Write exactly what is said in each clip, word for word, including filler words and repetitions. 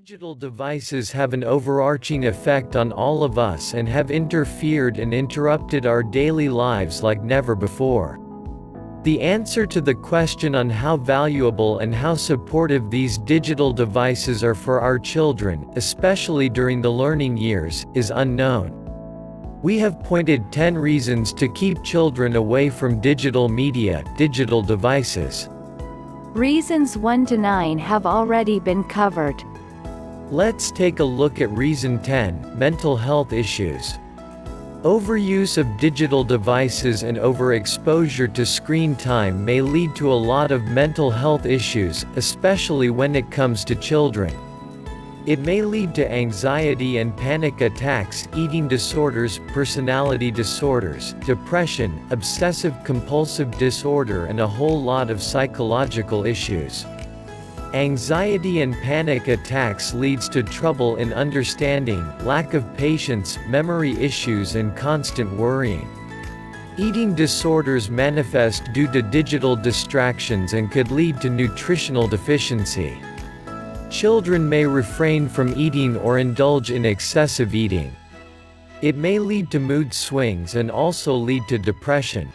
Digital devices have an overarching effect on all of us and have interfered and interrupted our daily lives like never before. The answer to the question on how valuable and how supportive these digital devices are for our children, especially during the learning years, is unknown. We have pointed ten reasons to keep children away from digital media, digital devices. Reasons one to nine have already been covered. Let's take a look at reason ten, mental health issues. Overuse of digital devices and overexposure to screen time may lead to a lot of mental health issues, especially when it comes to children. It may lead to anxiety and panic attacks, eating disorders, personality disorders, depression, obsessive-compulsive disorder, and a whole lot of psychological issues. Anxiety and panic attacks leads to trouble in understanding, lack of patience, memory issues, and constant worrying. Eating disorders manifest due to digital distractions and could lead to nutritional deficiency. Children may refrain from eating or indulge in excessive eating. It may lead to mood swings and also lead to depression.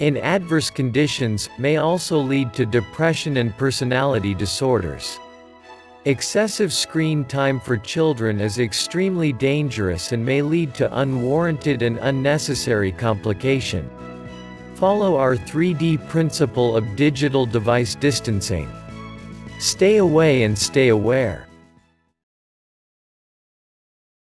In adverse conditions, may also lead to depression and personality disorders. Excessive screen time for children is extremely dangerous and may lead to unwarranted and unnecessary complication. Follow our three D principle of digital device distancing. Stay away and stay aware.